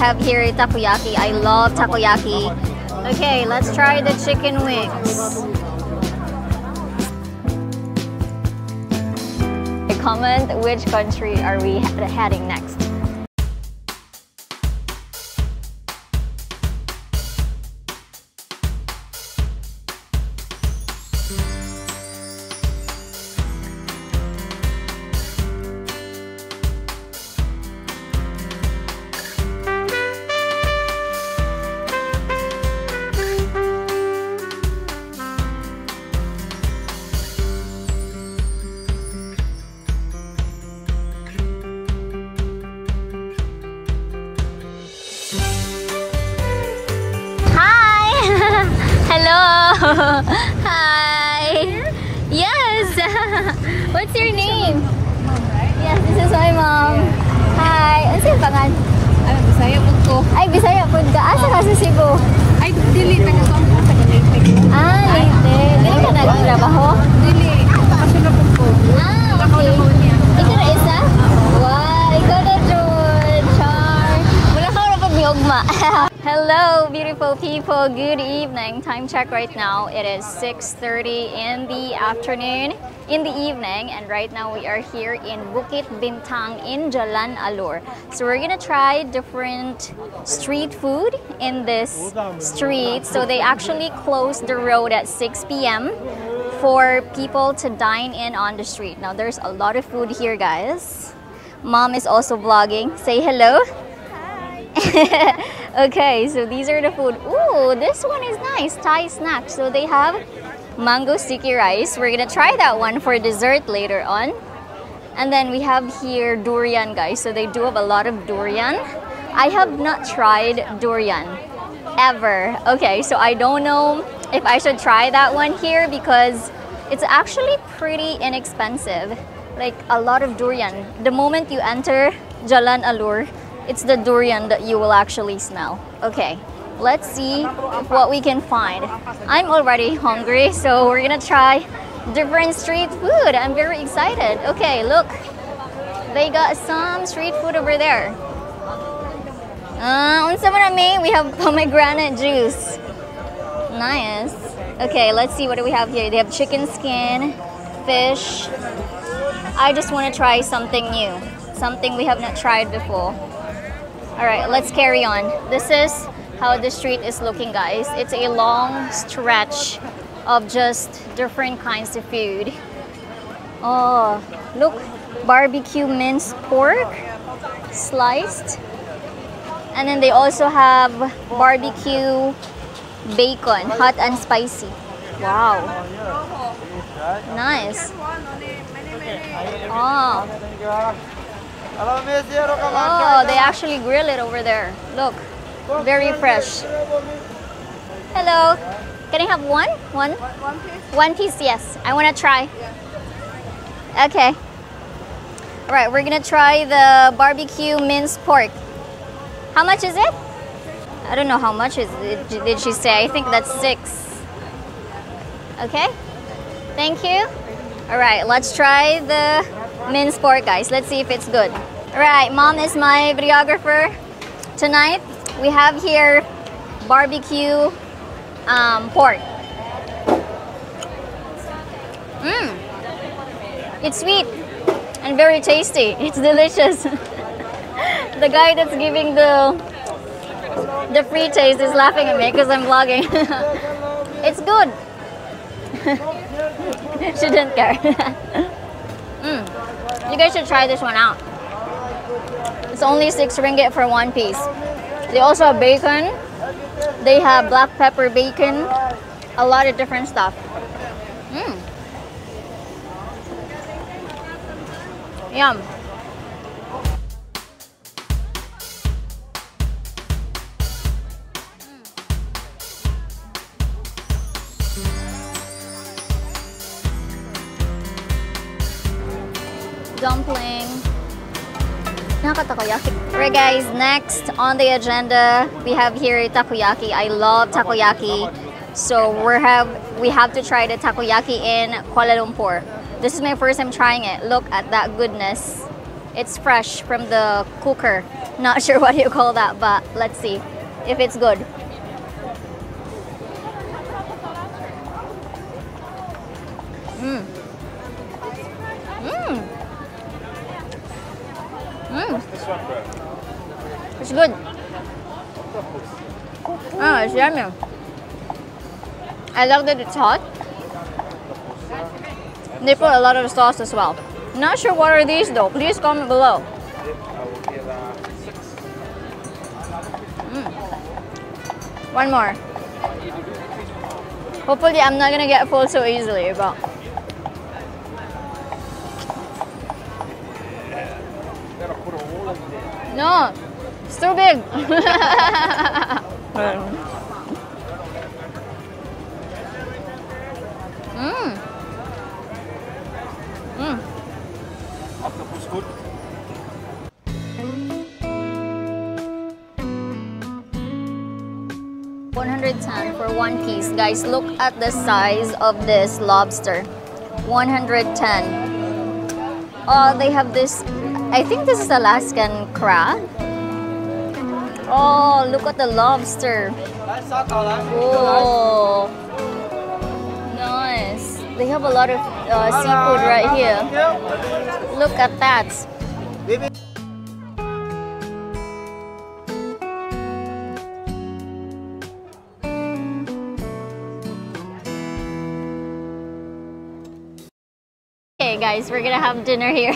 have here takoyaki. I love takoyaki. Okay, let's try the chicken wings. Comment which country are we heading next. Hi. Yes. What's your name? Mom, right? Yes, this is my mom. Hi. Ano yung pangalan? Ay, Bisaya po ko. Ay, Bisaya po ka. Asa ka sa Cebu? Ay, dili taga Cebu, taga Leyte. Ah, Leyte. Dili ka nagtrabaho? Dili. Pasulod po. Ah, okay. Ikaw na isa? Wow, ikaw na June. Char. Wala ka na pagmiugma. Hello beautiful people, good evening. Time check right now, it is 6:30 in the afternoon, in the evening, and right now we are here in Bukit Bintang in Jalan Alor. So we're gonna try different street food in this street. So they actually close the road at 6 p.m. for people to dine in on the street. Now there's a lot of food here guys. Mom is also vlogging. Say hello. Hi. Okay, so these are the food. Ooh, this one is nice, Thai snack. So they have mango sticky rice. We're gonna try that one for dessert later on. And then we have here durian, guys. So they do have a lot of durian. I have not tried durian ever. Okay, so I don't know if I should try that one here because it's actually pretty inexpensive. Like a lot of durian. The moment you enter Jalan Alor, it's the durian that you will actually smell. Okay, let's see what we can find. I'm already hungry, so we're gonna try different street food. I'm very excited. Okay, look. They got some street food over there. We have pomegranate juice. Nice. Okay, let's see what do we have here. They have chicken skin, fish. I just want to try something new. Something we have not tried before. Alright, let's carry on. This is how the street is looking, guys. It's a long stretch of just different kinds of food. Oh, look. Barbecue minced pork, sliced. And then they also have barbecue bacon, hot and spicy. Wow. Nice. Oh. Oh, they actually grill it over there. Look, very fresh. Hello, can I have one? One piece, yes. I want to try. Okay. All right, we're going to try the barbecue minced pork. How much is it? I don't know how much is it, did she say. I think that's 6. Okay, thank you. All right, let's try the minced pork, guys. Let's see if it's good. Alright, mom is my videographer. Tonight, we have here barbecue pork. Mmm. It's sweet and very tasty. It's delicious. The guy that's giving the free taste is laughing at me because I'm vlogging. It's good. She didn't care. You guys should try this one out. It's only 6 ringgit for one piece. They also have bacon. They have black pepper bacon. A lot of different stuff. Yum. Dumpling. Alright guys, next on the agenda we have here takoyaki. I love takoyaki. So we have to try the takoyaki in Kuala Lumpur. This is my first time trying it. Look at that goodness. It's fresh from the cooker. Not sure what you call that, but let's see if it's good. Mmm. Mmm. Mmm. It's good. Oh, it's yummy. I love that it's hot. They put a lot of sauce as well. Not sure what are these though. Please comment below. Mm. One more. Hopefully I'm not gonna get full so easily, but no, it's too big. Mmm. Good. $110 for one piece, guys. Look at the size of this lobster. $110. Oh, they have this. I think this is Alaskan crab. Oh, look at the lobster. Oh, nice. They have a lot of seafood right here. Look at that. Okay guys, we're gonna have dinner here.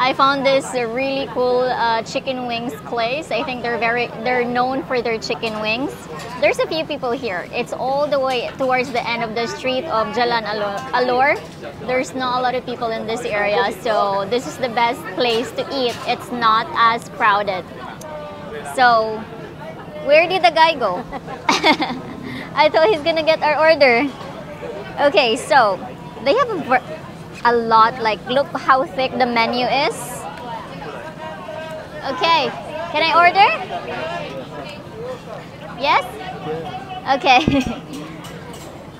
I found this really cool chicken wings place. I think they're known for their chicken wings. There's a few people here. It's all the way towards the end of the street of Jalan Alor. There's not a lot of people in this area, so this is the best place to eat. It's not as crowded. So, where did the guy go? I thought he's gonna get our order. Okay, so they have a lot. Like, look how thick the menu is. Okay, can I order? Yes. Okay.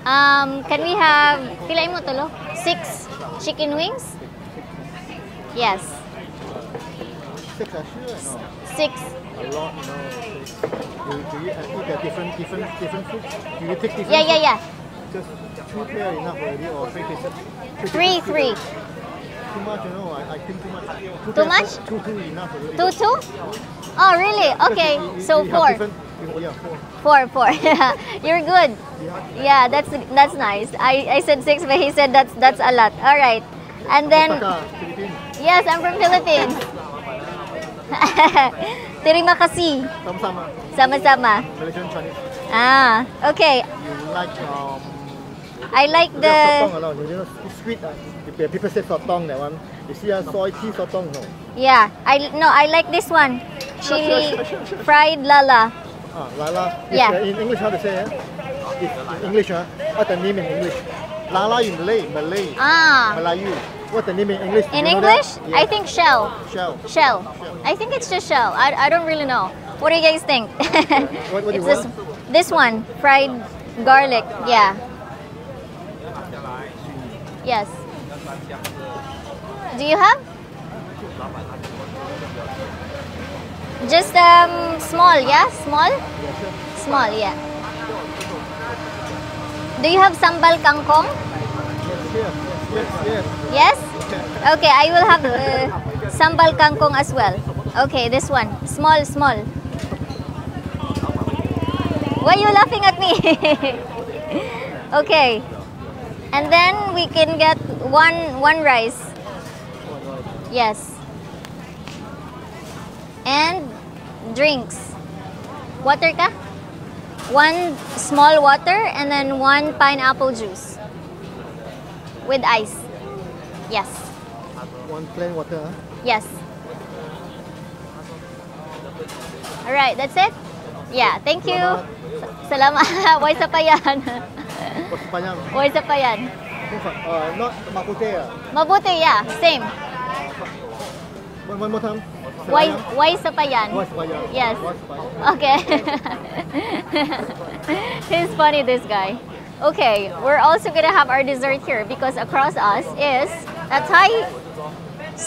Can we have pila mo tolo? 6 chicken wings? Yes. 6. A lot, you know. Do you think they're different foods? Do you take different? Yeah. Just 2 pair enough already, or 3 pieces? 3. Too much, you know. I think too much. Too much? 2 enough already. 2? Oh, really? Okay. So 4. Yeah, 4. You're good. Yeah, that's nice. I said 6, but he said that's a lot. All right, and then yes, I'm from Philippines. Terima kasih. Sama-sama. Malaysian Chinese. Ah, okay. You like I like the sotong a lot. You know, it's sweet. People say sotong, that one. You see a soy tea sotong, no? Yeah, I like this one. Chili fried lala. Ah, lala. Yeah. In English, how to say it? In English, what's the name in English? Lala in Malay. Ah. Malayu. What's the name in English? In English? Yeah. I think shell. Shell. I think it's just shell. I don't really know. What do you guys think? What do you want? This one, fried garlic. Yeah. Yes. Do you have? Just small, yeah? Small, yeah. Do you have sambal kangkong? Yes. Yes? Okay, I will have sambal kangkong as well. Okay, this one. Small. Why are you laughing at me? Okay. And then we can get one rice. Yes. And drinks. Water ka? 1 small water and then 1 pineapple juice. With ice. Yes. 1 plain water, huh? Yes. Alright, that's it? Yeah, thank you. Salamat. Why sa payan? Why sa payan? Not mabute. Mabute, yeah. Same. One more time. Why sapayan? Yes. Okay. He's funny, this guy. Okay, we're also gonna have our dessert here because across us is a Thai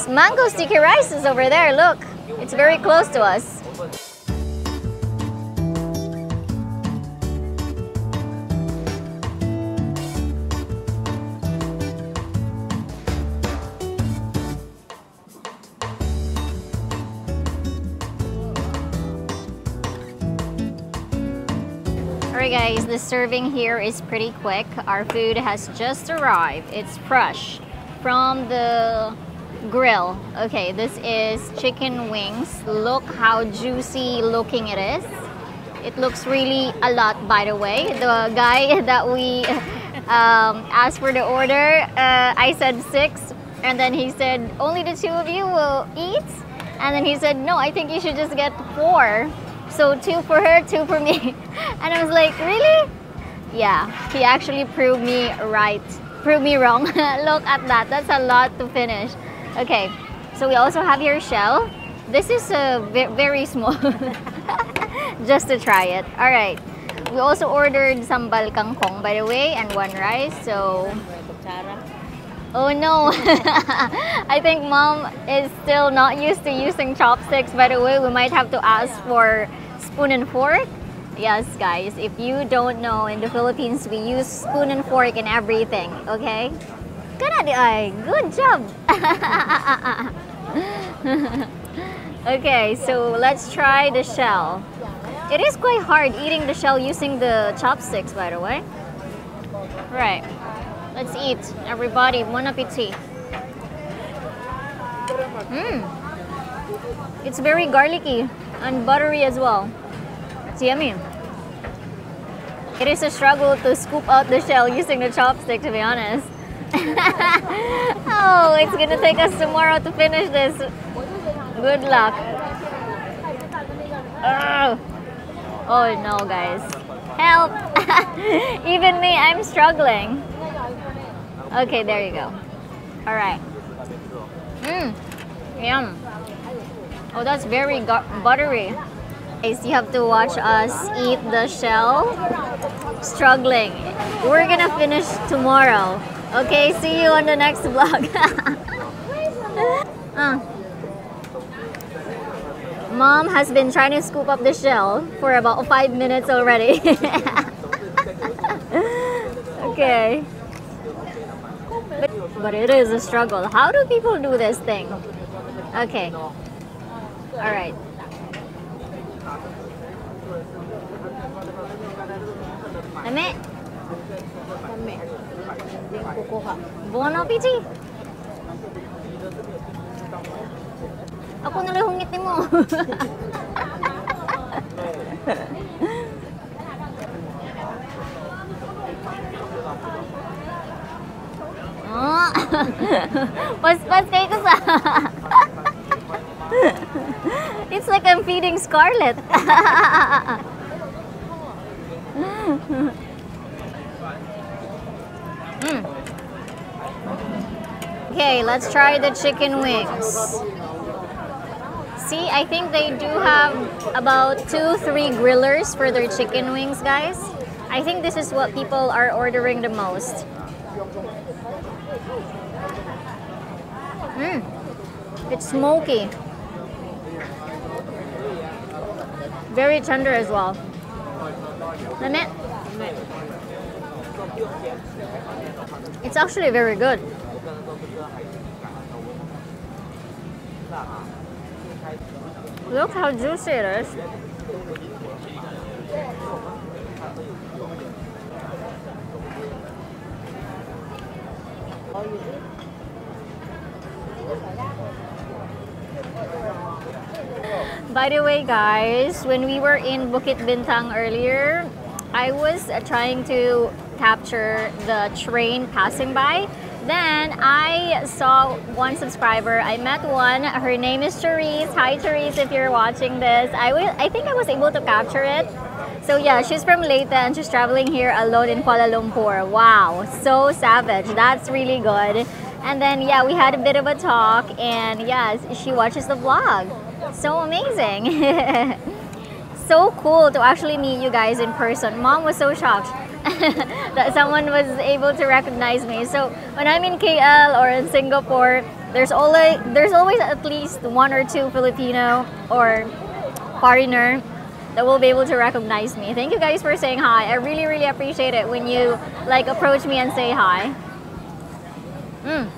Mango sticky rice is over there, look. It's very close to us. Alright guys, the serving here is pretty quick. Our food has just arrived. It's fresh from the grill. Okay, this is chicken wings. Look how juicy looking it is. It looks really a lot, by the way. The guy that we asked for the order, I said 6, and then he said only the 2 of you will eat, and then he said no, I think you should just get 4. So 2 for her, 2 for me. And I was like, really? Yeah, he actually proved me right. Proved me wrong. Look at that. That's a lot to finish. Okay, so we also have here shell. This is very small. Just to try it. All right. We also ordered sambal kangkong, by the way, and 1 rice. So... Oh no! I think mom is still not used to using chopsticks. By the way, we might have to ask for spoon and fork. Yes guys, if you don't know, in the Philippines we use spoon and fork in everything, okay? Good job! Okay, so let's try the shell. It is quite hard eating the shell using the chopsticks, by the way. Right. Let's eat, everybody. Bon appetit. It's very garlicky and buttery as well. It's yummy. It is a struggle to scoop out the shell using the chopstick, to be honest. Oh, it's gonna take us tomorrow to finish this. Good luck. Oh no, guys. Help! Even me, I'm struggling. Okay, there you go. All right. Yum. Oh, that's very buttery. You have to watch us eat the shell. Struggling. We're gonna finish tomorrow. Okay, see you on the next vlog. Mom has been trying to scoop up the shell for about 5 minutes already. Okay. But it is a struggle. How do people do this thing? Okay. Alright. Bon appetit! Ako na lang yung ngiti mo. Pas-pas kayo ko sa... It's like I'm feeding Scarlett. Okay, let's try the chicken wings. See, I think they do have about 2-3 grillers for their chicken wings, guys. I think this is what people are ordering the most. It's smoky. Very tender as well. It's actually very good. Look how juicy it is. By the way, guys, when we were in Bukit Bintang earlier, I was trying to capture the train passing by. Then I saw 1 subscriber. I met 1. Her name is Therese. Hi Therese, if you're watching this. I think I was able to capture it. So yeah, she's from Leyte and she's traveling here alone in Kuala Lumpur. Wow, so savage. That's really good. And then yeah, we had a bit of a talk and yes, she watches the vlog. So amazing. So cool to actually meet you guys in person. Mom was so shocked that someone was able to recognize me. So when I'm in KL or in Singapore, There's always at least one or two Filipino or foreigner that will be able to recognize me. Thank you guys for saying hi. I really, really appreciate it when you like approach me and say hi. The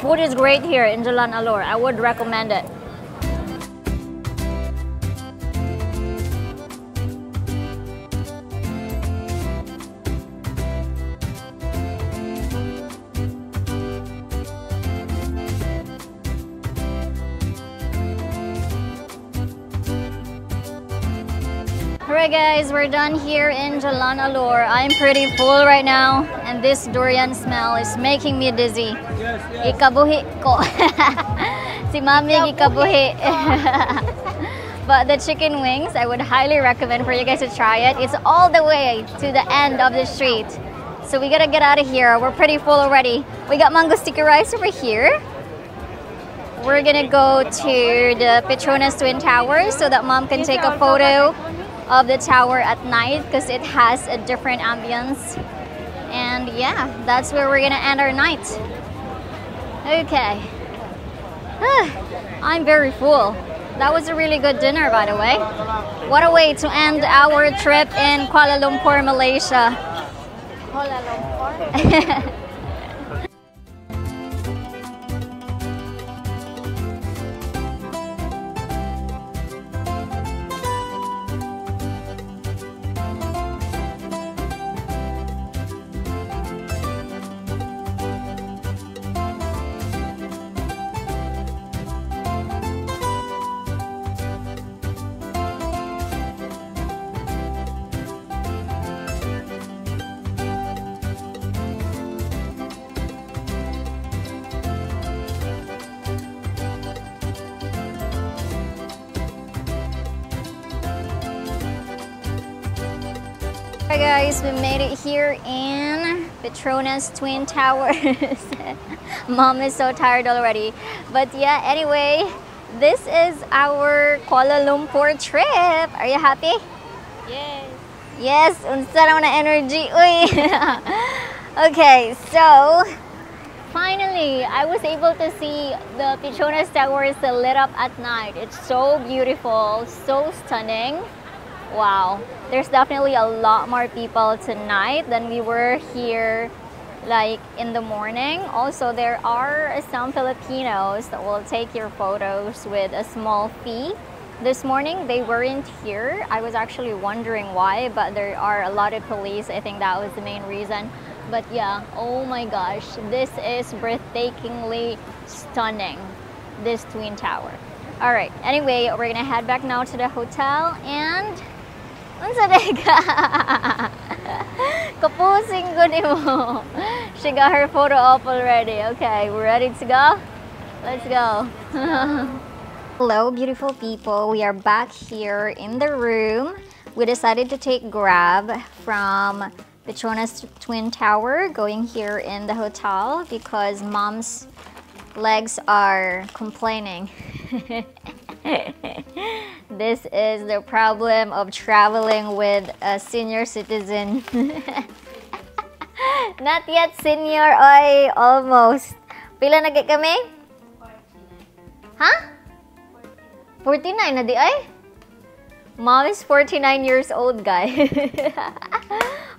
food is great here in Jalan Alor. I would recommend it. Alright guys, we're done here in Jalan Alor. I'm pretty full right now and this durian smell is making me dizzy. Yes, yes. Ikabuhi ko. Si mami ikabuhi. But the chicken wings, I would highly recommend for you guys to try it. It's all the way to the end of the street. So we gotta get out of here. We're pretty full already. We got mango sticky rice over here. We're gonna go to the Petronas Twin Towers so that mom can take a photo of the tower at night because it has a different ambience. And yeah, that's where we're gonna end our night. Okay. I'm very full. That was a really good dinner, by the way. What a way to end our trip in Kuala Lumpur, Malaysia. Kuala Lumpur? Hi guys, we made it here in Petronas Twin Towers. Mom is so tired already. But yeah, anyway, this is our Kuala Lumpur trip. Are you happy? Yes. Yes, unsa raw na energy. Okay, so finally, I was able to see the Petronas Towers lit up at night. It's so beautiful, so stunning. Wow, there's definitely a lot more people tonight than we were here like in the morning. Also, there are some Filipinos that will take your photos with a small fee. This morning, they weren't here. I was actually wondering why, but there are a lot of police. I think that was the main reason. But yeah, oh my gosh, this is breathtakingly stunning, this Twin Tower. All right, anyway, we're gonna head back now to the hotel and she got her photo up already. Okay, we're ready to go? Let's go. Hello, beautiful people. We are back here in the room. We decided to take Grab from Petronas Twin Tower going here in the hotel because mom's legs are complaining. This is the problem of traveling with a senior citizen. Not yet senior, oy, almost. Pila na gid kami? 49. Huh? 49 na di ay? Mom is 49 years old, guy.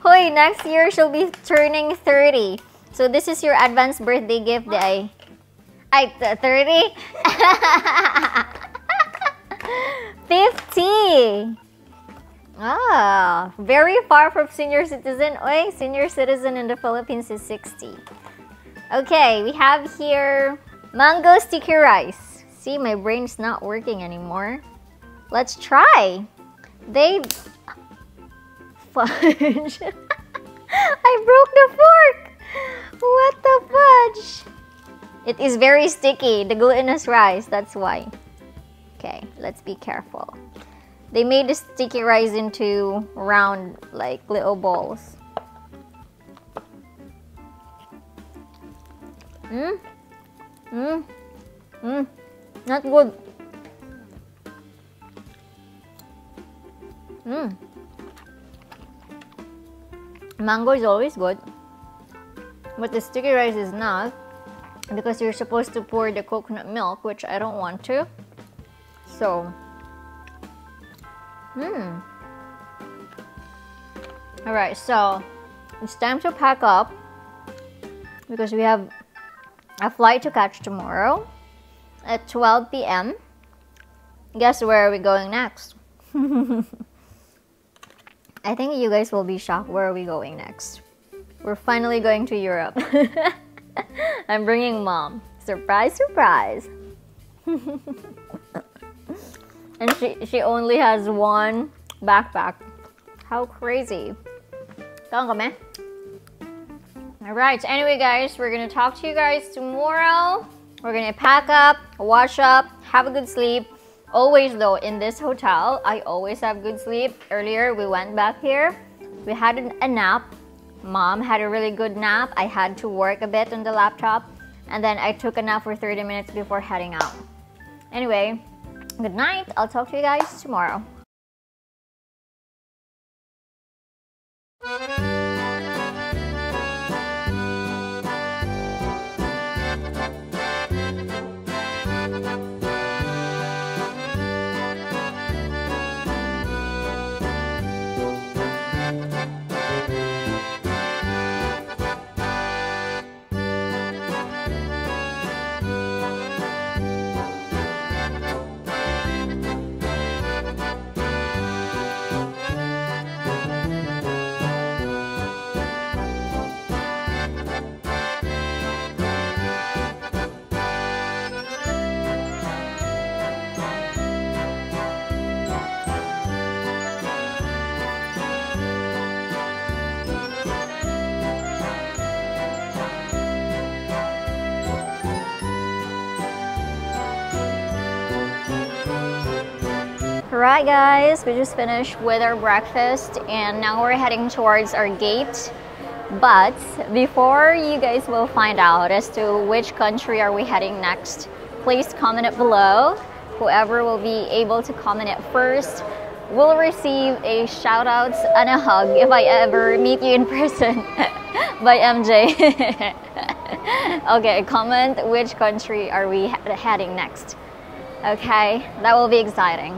Hoy, next year she'll be turning 30. So this is your advanced birthday gift, di ay? Ay, 30? 50! Ah, very far from senior citizen. Oy, senior citizen in the Philippines is 60. Okay, we have here mango sticky rice. See, my brain's not working anymore. Let's try. They... Fudge. I broke the fork! What the fudge? It is very sticky, the glutinous rice, that's why. Okay, let's be careful. They made the sticky rice into round, like, little balls. Not good. Mango is always good, but the sticky rice is not. because you're supposed to pour the coconut milk, which I don't want to. So, Alright, so it's time to pack up because we have a flight to catch tomorrow at 12 p.m. Guess where are we going next? I think you guys will be shocked. Where are we going next? We're finally going to Europe. I'm bringing mom. Surprise, surprise. And she only has one backpack. How crazy. Alright, anyway guys, we're gonna talk to you guys tomorrow. We're gonna pack up, wash up, have a good sleep. Always though, in this hotel, I always have good sleep. Earlier, we went back here. We had a nap. Mom had a really good nap. I had to work a bit on the laptop. And then I took a nap for 30 minutes before heading out. Anyway, good night. I'll talk to you guys tomorrow. Alright guys, we just finished with our breakfast and now we're heading towards our gate. But before you guys will find out as to which country are we heading next, please comment it below. Whoever will be able to comment it first will receive a shout out and a hug if I ever meet you in person. By MJ. Okay, comment which country are we heading next. Okay, that will be exciting.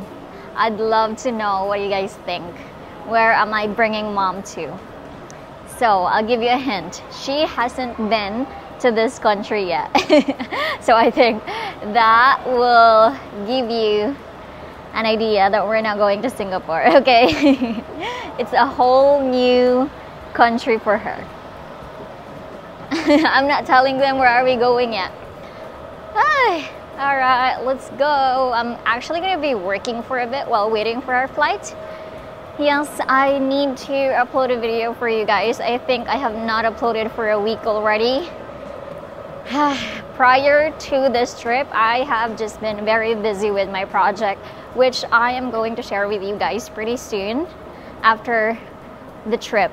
I'd love to know what you guys think. Where am I bringing mom to? So I'll give you a hint. She hasn't been to this country yet. So I think that will give you an idea that we're not going to Singapore, okay? It's a whole new country for her. I'm not telling them where are we going yet. Hi. Alright, let's go. I'm actually going to be working for a bit while waiting for our flight. Yes, I need to upload a video for you guys. I think I have not uploaded for a week already. Prior to this trip, I have just been very busy with my project, which I am going to share with you guys pretty soon after the trip.